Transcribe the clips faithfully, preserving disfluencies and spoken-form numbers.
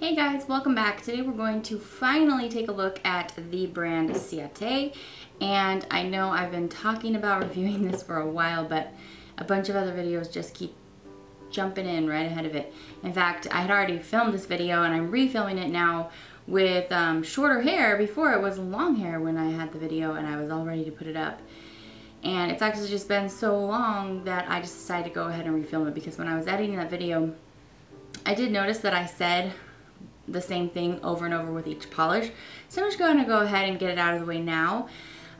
Hey guys, welcome back. Today we're going to finally take a look at the brand Ciaté, and I know I've been talking about reviewing this for a while, but a bunch of other videos just keep jumping in right ahead of it. In fact, I had already filmed this video and I'm refilming it now with um, shorter hair. Before it was long hair when I had the video and I was all ready to put it up. And it's actually just been so long that I just decided to go ahead and refilm it, because when I was editing that video, I did notice that I said the same thing over and over with each polish. So I'm just going to go ahead and get it out of the way now.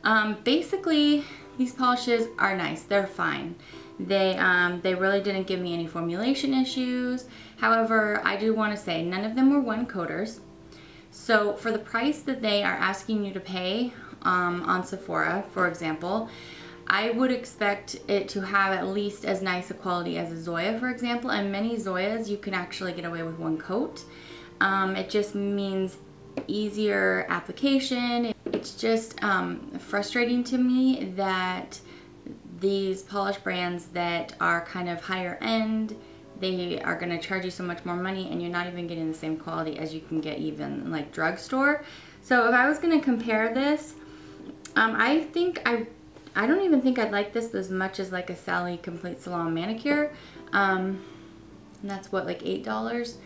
Um, basically, these polishes are nice. They're fine. They, um, they really didn't give me any formulation issues. However, I do want to say none of them were one coaters. So for the price that they are asking you to pay um, on Sephora, for example, I would expect it to have at least as nice a quality as a Zoya, for example, and many Zoyas you can actually get away with one coat. Um, it just means easier application. It's just um, frustrating to me that these polish brands that are kind of higher end, they are going to charge you so much more money and you're not even getting the same quality as you can get even like drugstore. So if I was going to compare this, um, I think I, I don't even think I'd like this as much as like a Sally Complete Salon manicure. Um, and that's what, like eight dollars?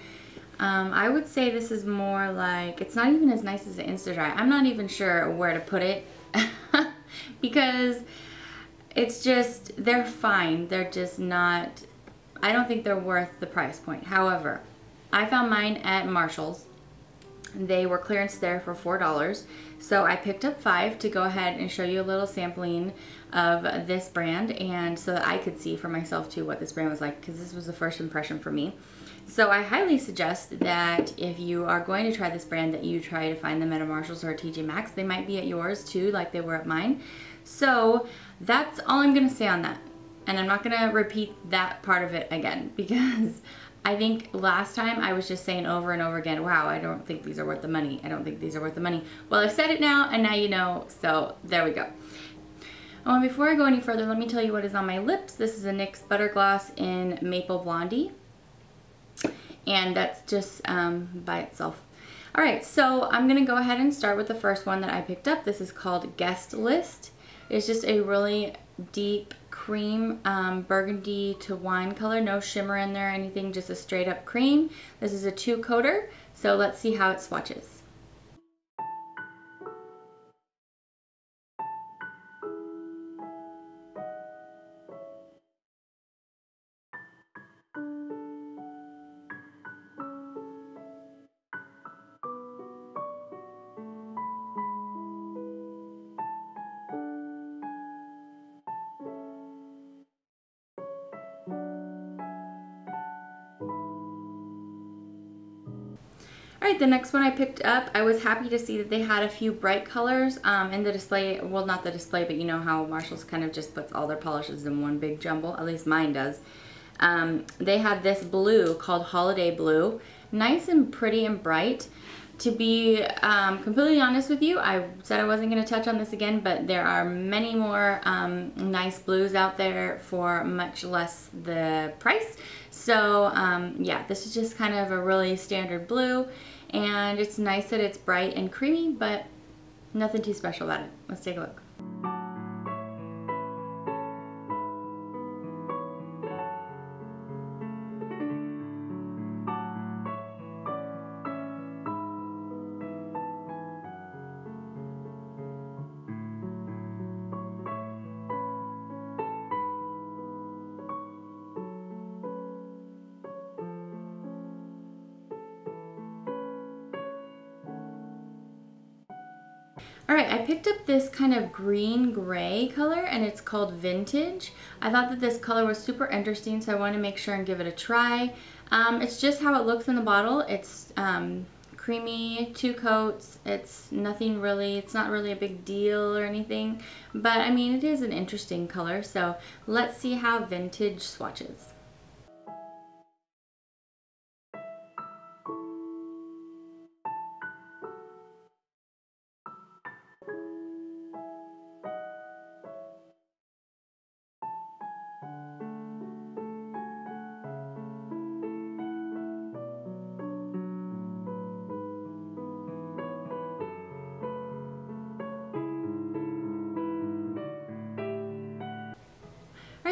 Um, I would say this is more like, it's not even as nice as the Insta-Dry. I'm not even sure where to put it because it's just, they're fine. They're just not, I don't think they're worth the price point. However, I found mine at Marshalls. They were clearance there for four dollars. So I picked up five to go ahead and show you a little sampling of this brand, and so that I could see for myself too what this brand was like, because this was the first impression for me. So I highly suggest that if you are going to try this brand, that you try to find them at a Marshalls or a T J Maxx. They might be at yours too, like they were at mine. So that's all I'm going to say on that. And I'm not going to repeat that part of it again, because I think last time I was just saying over and over again, wow, I don't think these are worth the money. I don't think these are worth the money. Well, I've said it now, and now you know, so there we go. Oh, and before I go any further, let me tell you what is on my lips. This is a N Y X Butter Gloss in Maple Blondie. And that's just um, by itself. All right, so I'm gonna go ahead and start with the first one that I picked up. This is called Guest List. It's just a really deep cream, um, burgundy to wine color, no shimmer in there or anything, just a straight up cream. This is a two coater, so let's see how it swatches. Alright, the next one I picked up, I was happy to see that they had a few bright colors um, in the display. Well, not the display, but you know how Marshalls kind of just puts all their polishes in one big jumble. At least mine does. Um, they had this blue called Holiday Blue. Nice and pretty and bright. To be um, completely honest with you, I said I wasn't going to touch on this again, but there are many more um, nice blues out there for much less the price. So um, yeah, this is just kind of a really standard blue, and it's nice that it's bright and creamy, but nothing too special about it. Let's take a look. Alright, I picked up this kind of green-gray color, and it's called Vintage. I thought that this color was super interesting, so I wanted to make sure and give it a try. Um, it's just how it looks in the bottle. It's um, creamy, two coats. It's nothing really, it's not really a big deal or anything, but I mean, it is an interesting color, so let's see how Vintage swatches.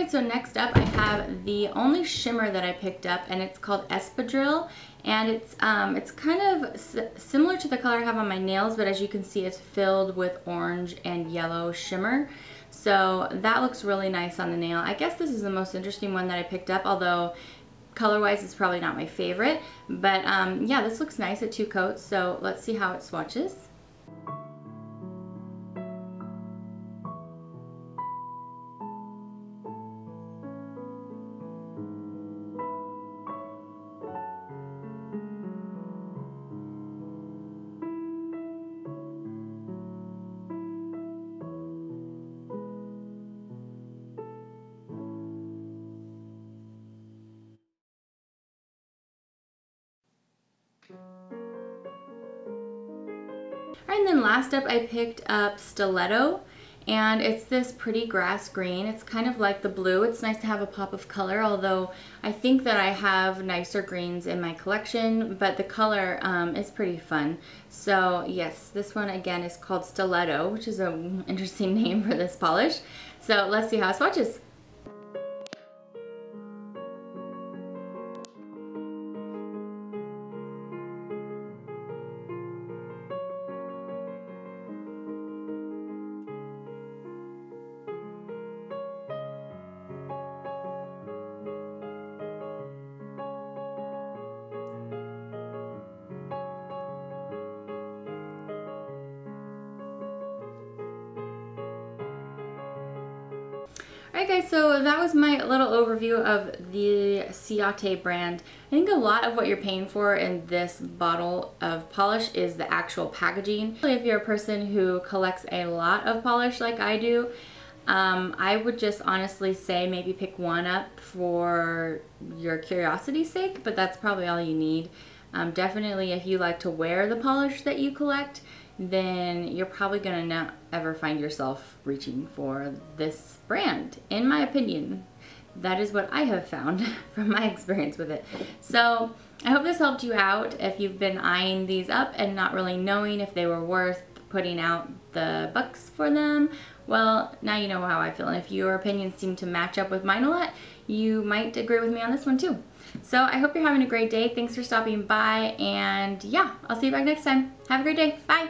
Alright, so next up I have the only shimmer that I picked up, and it's called Espadrille, and it's um, it's kind of s similar to the color I have on my nails, but as you can see it's filled with orange and yellow shimmer. So that looks really nice on the nail. I guess this is the most interesting one that I picked up, although color-wise it's probably not my favorite. But um, yeah, this looks nice at two coats, so let's see how it swatches. And then last up I picked up Stiletto, and it's this pretty grass green. It's kind of like the blue. It's nice to have a pop of color, although I think that I have nicer greens in my collection, but the color um, is pretty fun. So yes, this one again is called Stiletto, which is an interesting name for this polish. So let's see how it swatches. Alright guys, so that was my little overview of the Ciaté brand. I think a lot of what you're paying for in this bottle of polish is the actual packaging. If you're a person who collects a lot of polish like I do, um, I would just honestly say maybe pick one up for your curiosity's sake, but that's probably all you need. Um, definitely if you like to wear the polish that you collect, then you're probably gonna not ever find yourself reaching for this brand. In my opinion, that is what I have found from my experience with it. So I hope this helped you out if you've been eyeing these up and not really knowing if they were worth putting out the bucks for them. Well, now you know how I feel, and if your opinions seem to match up with mine a lot, you might agree with me on this one too. So I hope you're having a great day. Thanks for stopping by, and yeah, I'll see you back next time. Have a great day. Bye.